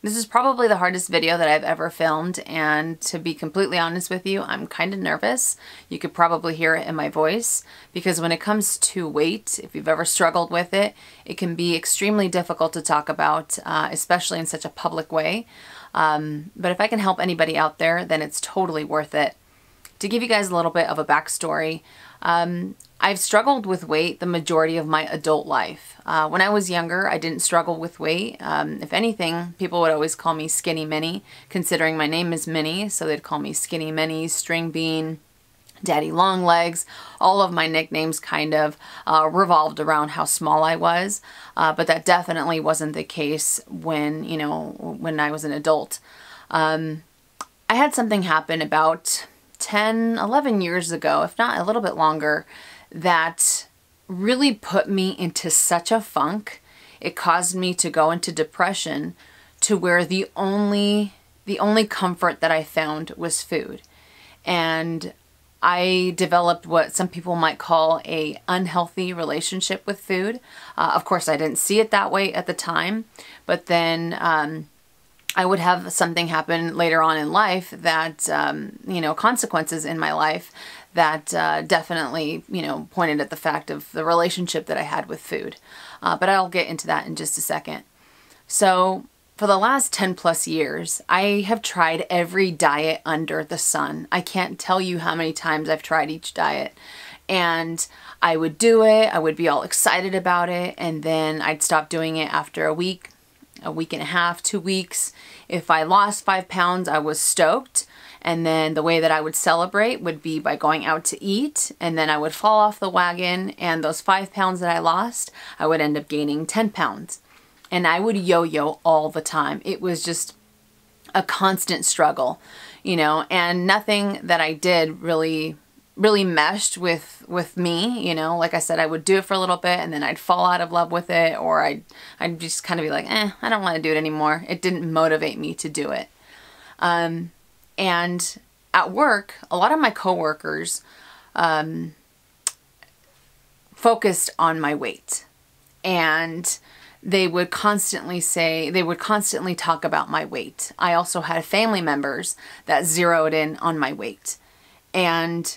This is probably the hardest video that I've ever filmed, and to be completely honest with you, I'm kind of nervous. You could probably hear it in my voice, because when it comes to weight, if you've ever struggled with it, it can be extremely difficult to talk about, especially in such a public way. But if I can help anybody out there, then it's totally worth it. To give you guys a little bit of a backstory, I've struggled with weight the majority of my adult life. When I was younger, I didn't struggle with weight. If anything, people would always call me Skinny Minnie, considering my name is Minnie, so they'd call me Skinny Minnie, String Bean, Daddy Long Legs. All of my nicknames kind of revolved around how small I was, but that definitely wasn't the case when, you know, when I was an adult. I had something happen about 10, 11 years ago, if not a little bit longer, that really put me into such a funk. It caused me to go into depression, to where the only comfort that I found was food. And I developed what some people might call a unhealthy relationship with food. Of course, I didn't see it that way at the time, but then I would have something happen later on in life that, you know, consequences in my life that definitely, you know, pointed at the fact of the relationship that I had with food. But I'll get into that in just a second. So for the last 10 plus years, I have tried every diet under the sun. I can't tell you how many times I've tried each diet. And I would do it, I would be all excited about it, and then I'd stop doing it after a week and a half, 2 weeks. If I lost 5 pounds, I was stoked. And then the way that I would celebrate would be by going out to eat, and then I would fall off the wagon, and those 5 pounds that I lost, I would end up gaining 10 pounds. And I would yo-yo all the time. It was just a constant struggle, you know, and nothing that I did really meshed with me, you know. Like I said, I would do it for a little bit and then I'd fall out of love with it, or I'd just kind of be like, I don't want to do it anymore. It didn't motivate me to do it. And at work, a lot of my coworkers focused on my weight, and they would constantly say, they would constantly talk about my weight. I also had family members that zeroed in on my weight, and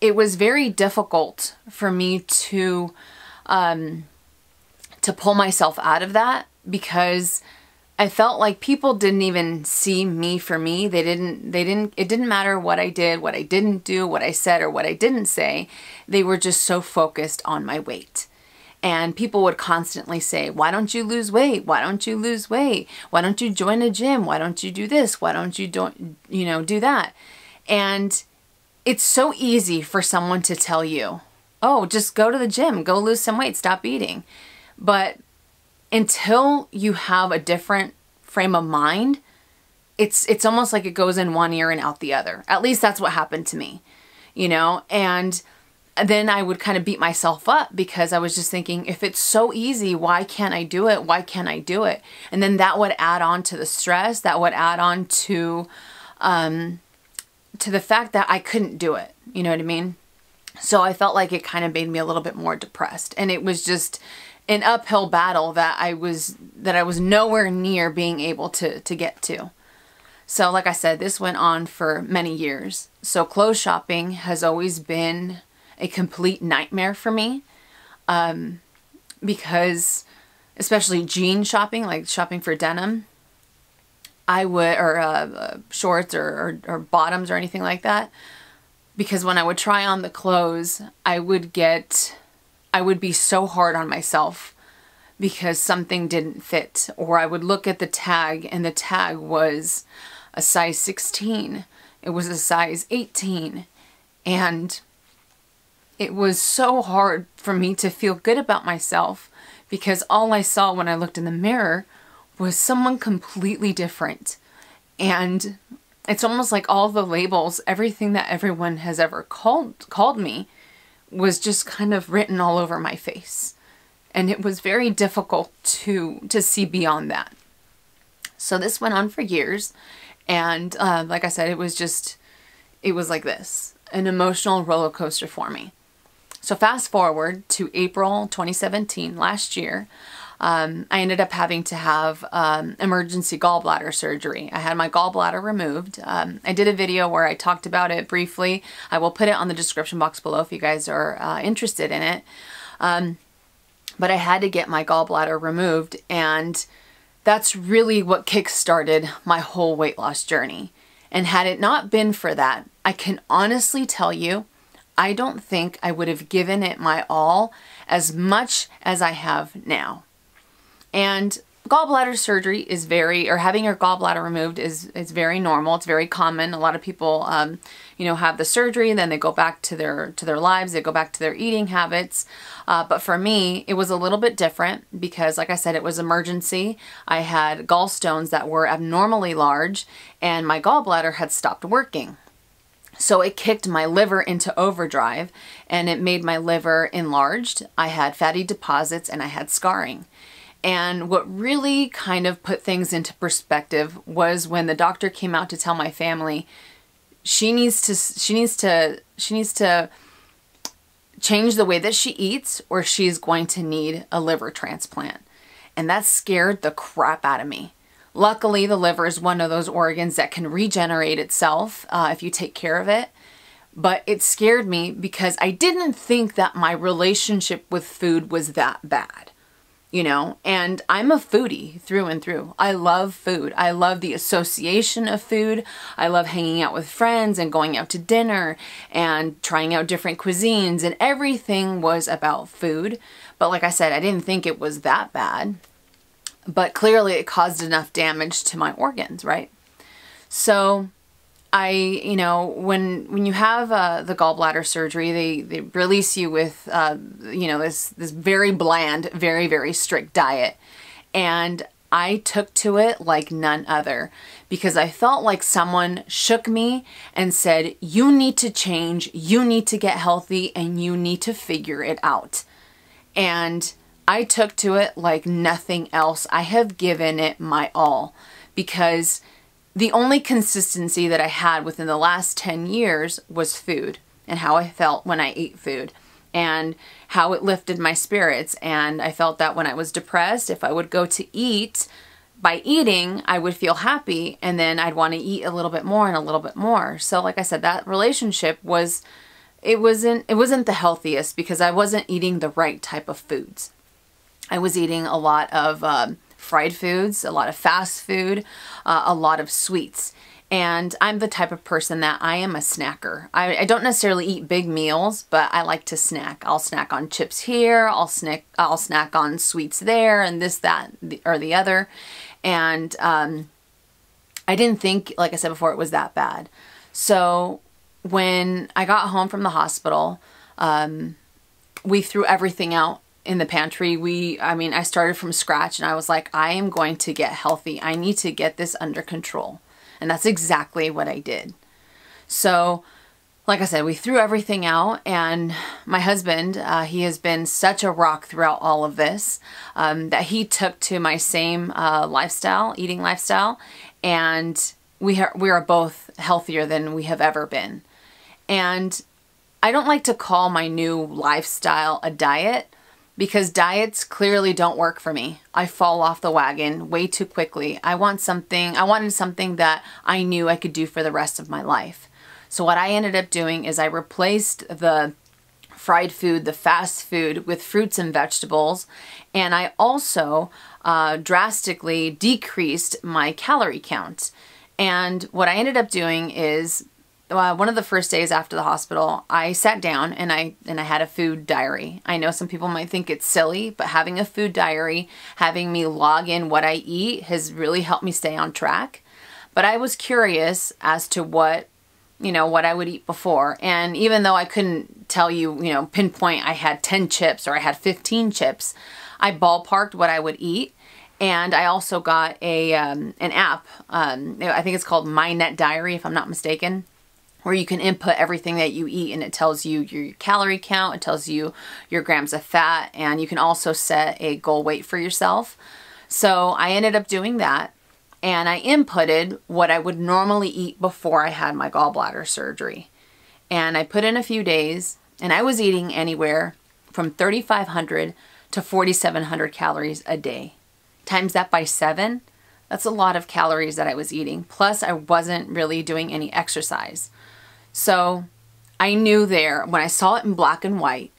it was very difficult for me to pull myself out of that, because I felt like people didn't even see me for me. It didn't matter what I did, what I didn't do, what I said or what I didn't say. They were just so focused on my weight. And people would constantly say, why don't you lose weight? Why don't you lose weight? Why don't you join a gym? Why don't you do this? Why don't you do that? And it's so easy for someone to tell you, oh, just go to the gym, go lose some weight, stop eating. But until you have a different frame of mind, it's almost like it goes in one ear and out the other. At least that's what happened to me, you know? And then I would kind of beat myself up, because I was just thinking, if it's so easy, why can't I do it? Why can't I do it? And then that would add on to the stress, that would add on to the fact that I couldn't do it. You know what I mean? So I felt like it kind of made me a little bit more depressed, and it was just an uphill battle that I was nowhere near being able to get to. So like I said, this went on for many years. So clothes shopping has always been a complete nightmare for me, because especially jean shopping, like shopping for denim, I would, or shorts or bottoms or anything like that, because when I would try on the clothes, I would be so hard on myself because something didn't fit, or I would look at the tag and the tag was a size 16, it was a size 18, and it was so hard for me to feel good about myself, because all I saw when I looked in the mirror was someone completely different. And it's almost like all the labels, everything that everyone has ever called me, was just kind of written all over my face. And it was very difficult to see beyond that. So this went on for years. And like I said, it was like this, an emotional roller coaster for me. So fast forward to April 2017, last year, I ended up having to have emergency gallbladder surgery. I had my gallbladder removed. I did a video where I talked about it briefly. I will put it on the description box below if you guys are interested in it. But I had to get my gallbladder removed, and that's really what kick-started my whole weight loss journey. And had it not been for that, I can honestly tell you, I don't think I would have given it my all as much as I have now. And gallbladder surgery is having your gallbladder removed is very normal. It's very common. A lot of people, you know, have the surgery and then they go back to their lives. They go back to their eating habits. But for me, it was a little bit different because, like I said, it was emergency. I had gallstones that were abnormally large and my gallbladder had stopped working. So it kicked my liver into overdrive and it made my liver enlarged. I had fatty deposits and I had scarring. And what really kind of put things into perspective was when the doctor came out to tell my family, she needs to change the way that she eats or she's going to need a liver transplant. And that scared the crap out of me. Luckily, the liver is one of those organs that can regenerate itself if you take care of it. But it scared me because I didn't think that my relationship with food was that bad. You know, and I'm a foodie through and through. I love food. I love the association of food. I love hanging out with friends and going out to dinner and trying out different cuisines, and everything was about food. But like I said, I didn't think it was that bad, but clearly it caused enough damage to my organs, right? So you know, when you have the gallbladder surgery, they release you with, you know, this very bland, very, very strict diet. And I took to it like none other because I felt like someone shook me and said, you need to change, you need to get healthy, and you need to figure it out. And I took to it like nothing else. I have given it my all because the only consistency that I had within the last 10 years was food and how I felt when I ate food and how it lifted my spirits. And I felt that when I was depressed, if I would go to eat, by eating, I would feel happy and then I'd want to eat a little bit more and a little bit more. So like I said, that relationship was, it wasn't the healthiest because I wasn't eating the right type of foods. I was eating a lot of, fried foods, a lot of fast food, a lot of sweets. And I'm the type of person that I am a snacker. I don't necessarily eat big meals, but I like to snack. I'll snack on chips here, I'll snack on sweets there, and this, that, or the other. And I didn't think, like I said before, it was that bad. So when I got home from the hospital, we threw everything out in the pantry. I started from scratch and I was like, I am going to get healthy. I need to get this under control. And that's exactly what I did. So like I said, we threw everything out, and my husband, he has been such a rock throughout all of this, that he took to my same eating lifestyle. And we are both healthier than we have ever been. And I don't like to call my new lifestyle a diet, because diets clearly don't work for me. I fall off the wagon way too quickly. I wanted something that I knew I could do for the rest of my life. So what I ended up doing is I replaced the fried food, the fast food, with fruits and vegetables. And I also drastically decreased my calorie count. And what I ended up doing is, one of the first days after the hospital, I sat down and I had a food diary. I know some people might think it's silly, but having a food diary, having me log in what I eat, has really helped me stay on track. But I was curious as to what I would eat before. And even though I couldn't tell you, you know, pinpoint I had 10 chips or I had 15 chips, I ballparked what I would eat. And I also got an app. I think it's called My Net Diary, if I'm not mistaken, where you can input everything that you eat and it tells you your calorie count, it tells you your grams of fat, and you can also set a goal weight for yourself. So I ended up doing that, and I inputted what I would normally eat before I had my gallbladder surgery. And I put in a few days, and I was eating anywhere from 3,500 to 4,700 calories a day. Times that by 7, that's a lot of calories that I was eating. Plus, I wasn't really doing any exercise. So I knew there, when I saw it in black and white,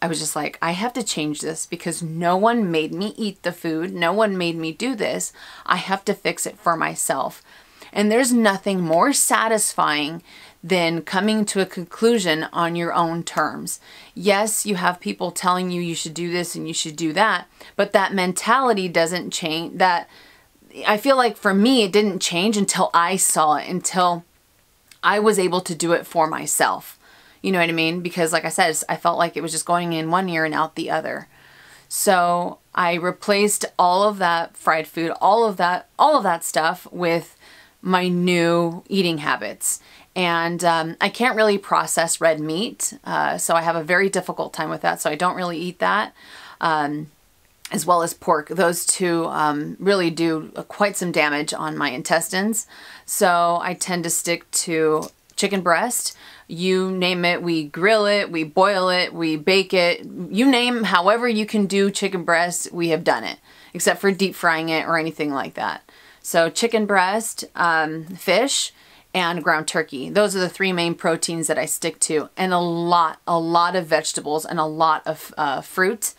I was just like, I have to change this because no one made me eat the food. No one made me do this. I have to fix it for myself. And there's nothing more satisfying than coming to a conclusion on your own terms. Yes, you have people telling you you should do this and you should do that, but that mentality doesn't change. That, I feel like for me, it didn't change until I saw it, until I was able to do it for myself. You know what I mean? Because like I said, I felt like it was just going in one ear and out the other. So I replaced all of that fried food, all of that stuff with my new eating habits. And I can't really process red meat. So I have a very difficult time with that. So I don't really eat that, as well as pork. Those two really do quite some damage on my intestines. So I tend to stick to chicken breast. You name it, we grill it, we boil it, we bake it, you name however you can do chicken breast, we have done it, except for deep frying it or anything like that. So chicken breast, fish, and ground turkey. Those are the three main proteins that I stick to, and a lot of vegetables and a lot of fruit.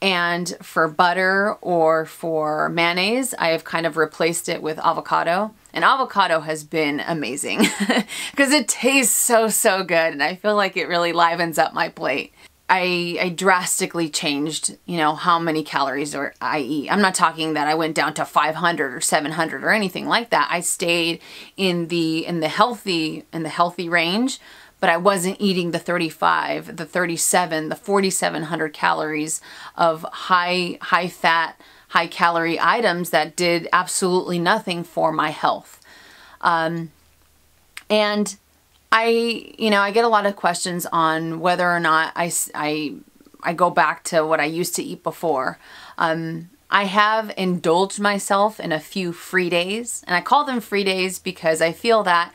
And for butter or for mayonnaise, I have kind of replaced it with avocado. And avocado has been amazing because it tastes so, so good. And I feel like it really livens up my plate. I drastically changed, you know, how many calories I eat. I'm not talking that I went down to 500 or 700 or anything like that. I stayed in the healthy range, but I wasn't eating the 35, the 37, the 4,700 calories of high fat, high calorie items that did absolutely nothing for my health. And I, you know, I get a lot of questions on whether or not I go back to what I used to eat before. I have indulged myself in a few free days, and I call them free days because I feel that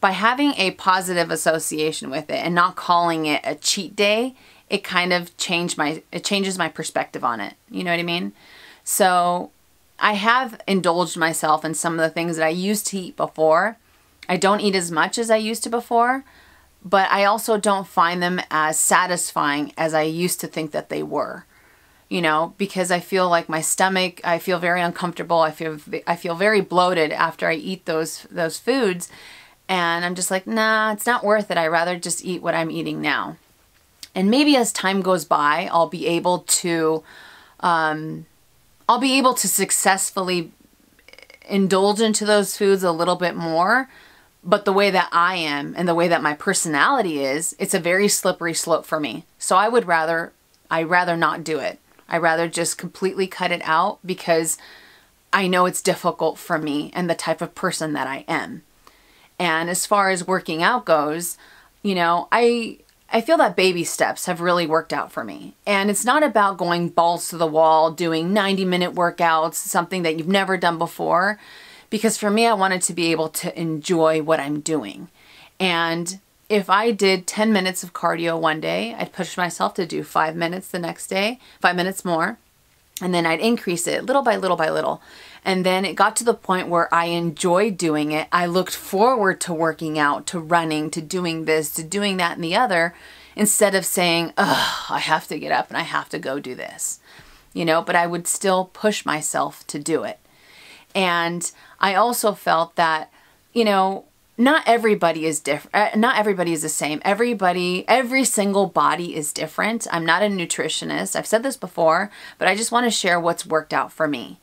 by having a positive association with it and not calling it a cheat day, it kind of changes my perspective on it. You know what I mean? So I have indulged myself in some of the things that I used to eat before. I don't eat as much as I used to before, but I also don't find them as satisfying as I used to think that they were. You know, because I feel like my stomach, I feel very uncomfortable. I feel very bloated after I eat those foods. And I'm just like, nah, it's not worth it. I'd rather just eat what I'm eating now. And maybe as time goes by, I'll be able to successfully indulge into those foods a little bit more. But the way that I am and the way that my personality is, it's a very slippery slope for me. So I'd rather not do it. I'd rather just completely cut it out because I know it's difficult for me and the type of person that I am. And as far as working out goes, you know, I feel that baby steps have really worked out for me. And it's not about going balls to the wall, doing 90-minute workouts, something that you've never done before. Because for me, I wanted to be able to enjoy what I'm doing. And if I did 10 minutes of cardio one day, I'd push myself to do 5 minutes the next day, 5 minutes more. And then I'd increase it little by little by little. And then it got to the point where I enjoyed doing it. I looked forward to working out, to running, to doing this, to doing that and the other, instead of saying, ugh, I have to get up and I have to go do this. You know, but I would still push myself to do it. And I also felt that, you know, not everybody is different. Not everybody is the same. Every single body is different. I'm not a nutritionist. I've said this before, but I just want to share what's worked out for me.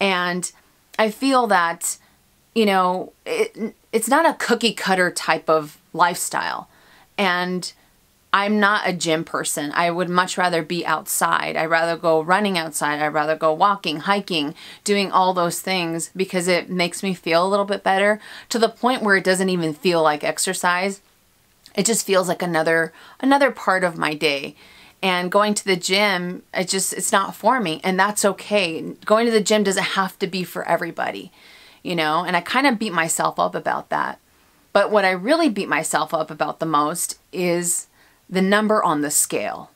And I feel that, you know, it's not a cookie cutter type of lifestyle. And I'm not a gym person. I would much rather be outside. I'd rather go running outside. I'd rather go walking, hiking, doing all those things because it makes me feel a little bit better, to the point where it doesn't even feel like exercise. It just feels like another part of my day. And going to the gym, it's not for me, and that's okay. Going to the gym doesn't have to be for everybody, you know, and I kind of beat myself up about that. But what I really beat myself up about the most is the number on the scale,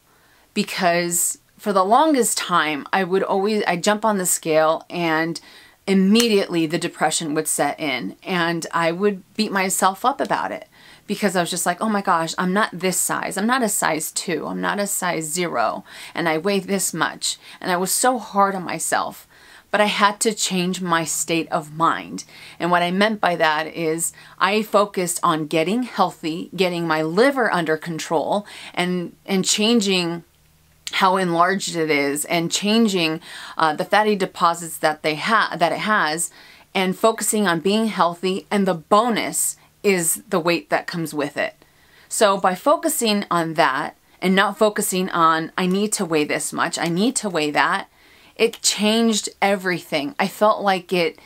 because for the longest time, I'd jump on the scale and immediately the depression would set in, and I would beat myself up about it because I was just like, oh my gosh, I'm not this size. I'm not a size 2. I'm not a size 0. And I weigh this much. And I was so hard on myself, but I had to change my state of mind. And what I meant by that is I focused on getting healthy, getting my liver under control, and changing how enlarged it is, and changing the fatty deposits that it has, and focusing on being healthy, and the bonus is the weight that comes with it. So by focusing on that and not focusing on I need to weigh this much, I need to weigh that, it changed everything. I felt like it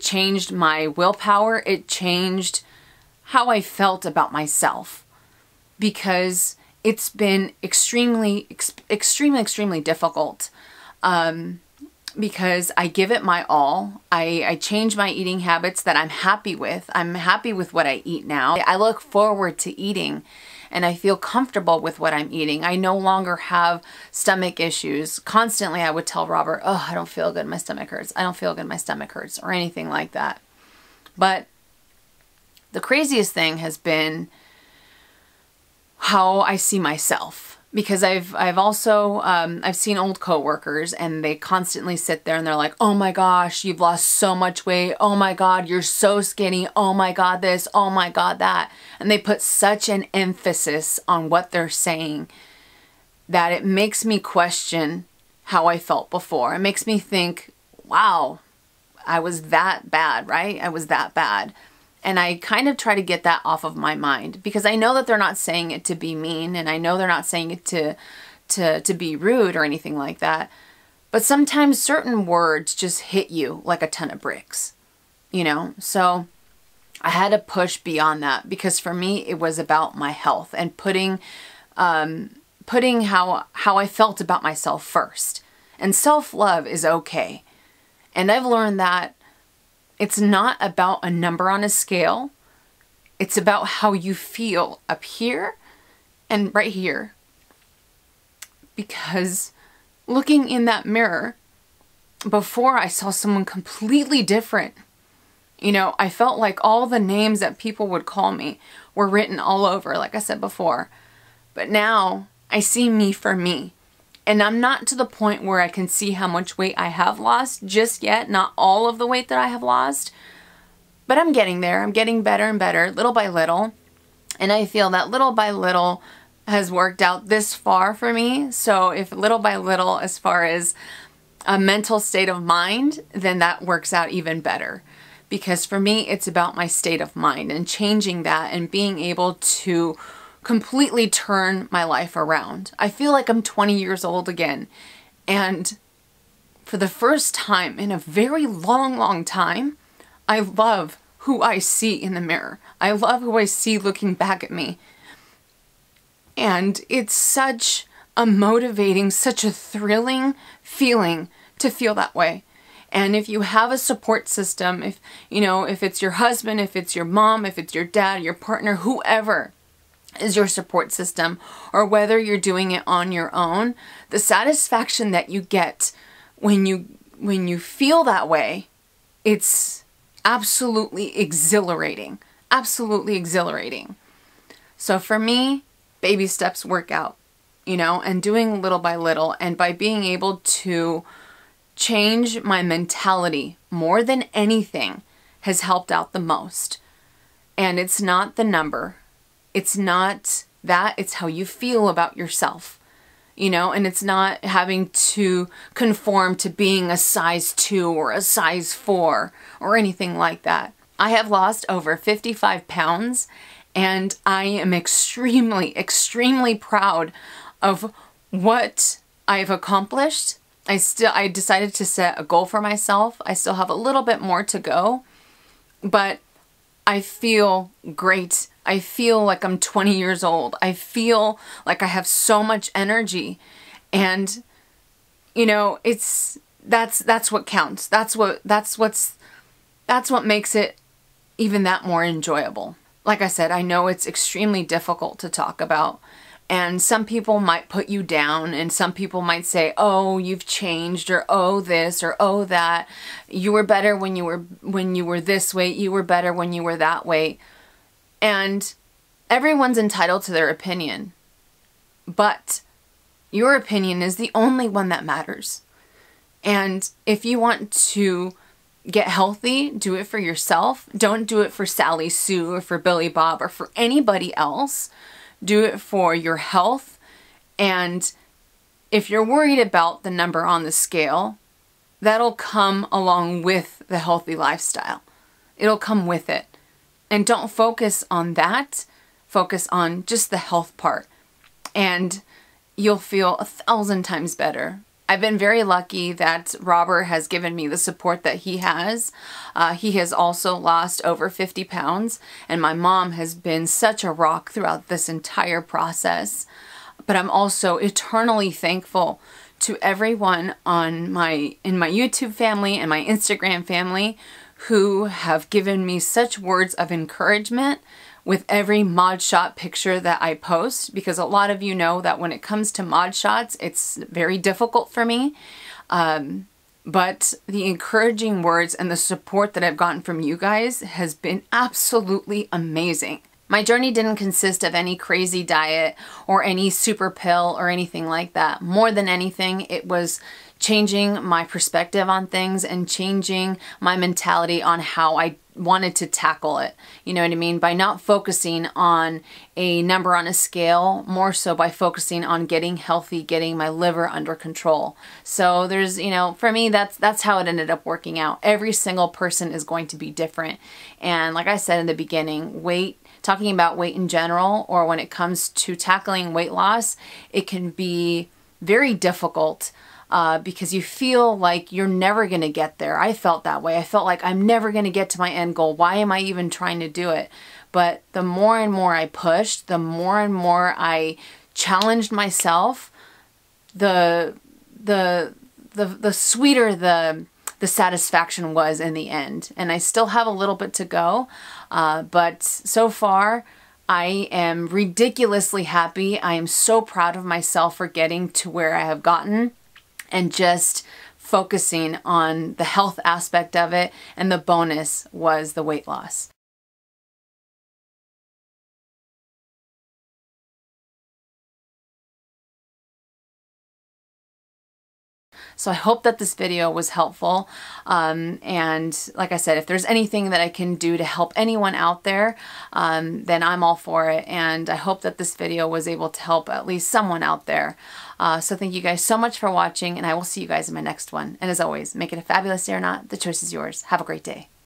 changed my willpower, it changed how I felt about myself, because it's been extremely difficult because I give it my all. I change my eating habits that I'm happy with. I'm happy with what I eat now. I look forward to eating and I feel comfortable with what I'm eating. I no longer have stomach issues. Constantly I would tell Robert, oh, I don't feel good, my stomach hurts. I don't feel good, my stomach hurts, or anything like that. But the craziest thing has been how I see myself, because I've seen old coworkers and they constantly sit there and they're like, oh my gosh, you've lost so much weight. Oh my God, you're so skinny. Oh my God, this, oh my God, that. And they put such an emphasis on what they're saying that it makes me question how I felt before. It makes me think, wow, I was that bad, right? I was that bad. And I kind of try to get that off of my mind, because I know that they're not saying it to be mean, and I know they're not saying it to be rude or anything like that. But sometimes certain words just hit you like a ton of bricks, you know? So I had to push beyond that, because for me, it was about my health and putting how I felt about myself first. And self-love is okay. And I've learned that it's not about a number on a scale. It's about how you feel up here and right here. Because looking in that mirror, before I saw someone completely different. You know, I felt like all the names that people would call me were written all over, like I said before. But now I see me for me. And I'm not to the point where I can see how much weight I have lost just yet. Not all of the weight that I have lost. But I'm getting there. I'm getting better and better, little by little. And I feel that little by little has worked out this far for me. So if little by little, as far as a mental state of mind, then that works out even better. Because for me, it's about my state of mind and changing that and being able to completely turn my life around. I feel like I'm 20 years old again. And for the first time in a very long time, I love who I see in the mirror. I love who I see looking back at me. And it's such a motivating, such a thrilling feeling to feel that way. And if you have a support system, if it's your husband, if it's your mom, if it's your dad, your partner, whoever is your support system, or whether you're doing it on your own, the satisfaction that you get when you feel that way, it's absolutely exhilarating. Absolutely exhilarating. So for me, baby steps work out, you know, and doing little by little, and by being able to change my mentality more than anything has helped out the most. And it's not the number. It's not that, it's how you feel about yourself, you know, and it's not having to conform to being a size 2 or a size 4 or anything like that. I have lost over 55 pounds and I am extremely proud of what I've accomplished. I decided to set a goal for myself. I still have a little bit more to go, but I feel great. I feel like I'm 20 years old. I feel like I have so much energy, and you know, that's what counts. That's what makes it even that more enjoyable. Like I said, I know it's extremely difficult to talk about, And some people might put you down, and some people might say, oh, you've changed, or oh, this, or oh, that. You were better when you were this weight. You were better when you were that weight. And everyone's entitled to their opinion. But your opinion is the only one that matters. And if you want to get healthy, do it for yourself. Don't do it for Sally Sue or for Billy Bob or for anybody else. Do it for your health. And if you're worried about the number on the scale, that'll come along with the healthy lifestyle. It'll come with it. And don't focus on that. Focus on just the health part. And you'll feel 1,000 times better. I've been very lucky that Robert has given me the support that he has. He has also lost over 50 pounds, and my mom has been such a rock throughout this entire process. But I'm also eternally thankful to everyone in my YouTube family and my Instagram family who have given me such words of encouragement with every mod shot picture that I post, because a lot of you know that when it comes to mod shots, it's very difficult for me. But the encouraging words and the support that I've gotten from you guys has been absolutely amazing. My journey didn't consist of any crazy diet or any super pill or anything like that. More than anything, it was changing my perspective on things and changing my mentality on how I wanted to tackle it. You know what I mean? By not focusing on a number on a scale, more so by focusing on getting healthy, getting my liver under control. So there's, you know, for me, that's how it ended up working out. Every single person is going to be different. And like I said in the beginning, weight, talking about weight in general, or when it comes to tackling weight loss, it can be very difficult. Because you feel like you're never going to get there. I felt that way. I felt like I'm never going to get to my end goal. Why am I even trying to do it? But the more and more I pushed, the more and more I challenged myself, the sweeter the satisfaction was in the end. And I still have a little bit to go, but so far, I am ridiculously happy. I am so proud of myself for getting to where I have gotten, and just focusing on the health aspect of it, and the bonus was the weight loss. So I hope that this video was helpful, and like I said, if there's anything that I can do to help anyone out there, then I'm all for it, and I hope that this video was able to help at least someone out there. So thank you guys so much for watching, and I will see you guys in my next one. And as always, make it a fabulous day or not, the choice is yours. Have a great day.